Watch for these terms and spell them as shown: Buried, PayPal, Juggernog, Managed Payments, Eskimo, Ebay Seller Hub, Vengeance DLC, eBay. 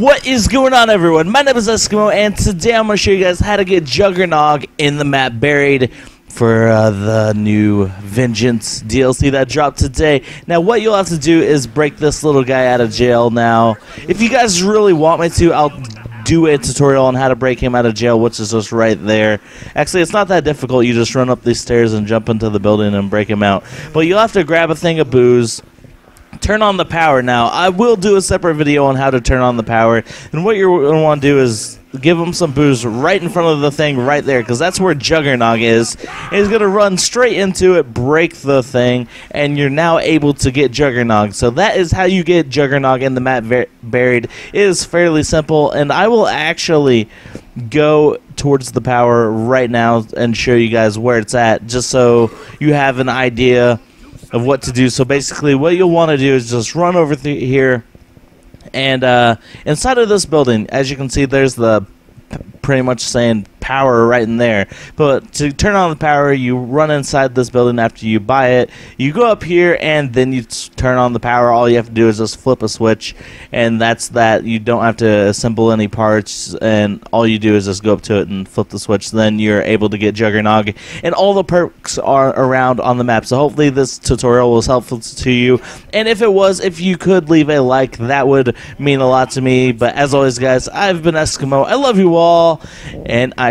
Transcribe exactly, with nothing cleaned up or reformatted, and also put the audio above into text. What is going on, everyone? My name is Eskimo, and today I'm going to show you guys how to get Juggernog in the map Buried for uh, the new Vengeance D L C that dropped today. Now, what you'll have to do is break this little guy out of jail now. If you guys really want me to, I'll do a tutorial on how to break him out of jail, which is just right there. Actually, it's not that difficult. You just run up these stairs and jump into the building and break him out. But you'll have to grab a thing of booze. Turn on the power now. I will do a separate video on how to turn on the power. And what you're going to want to do is give him some booze right in front of the thing right there, because that's where Juggernog is. And he's going to run straight into it, break the thing, and you're now able to get Juggernog. So that is how you get Juggernog in the map Buried. It is fairly simple, and I will actually go towards the power right now and show you guys where it's at, just so you have an idea of what to do. So basically what you'll want to do is just run over through here, and uh, inside of this building, as you can see, there's the pretty much saying power right in there. But to turn on the power, you run inside this building. After you buy it, you go up here and then you turn on the power. All you have to do is just flip a switch, and that's that. You don't have to assemble any parts, and all you do is just go up to it and flip the switch. Then you're able to get Juggernog, and all the perks are around on the map. So hopefully this tutorial was helpful to you, and if it was, if you could leave a like, that would mean a lot to me. But as always, guys, I've been Eskimo. I love you all, and I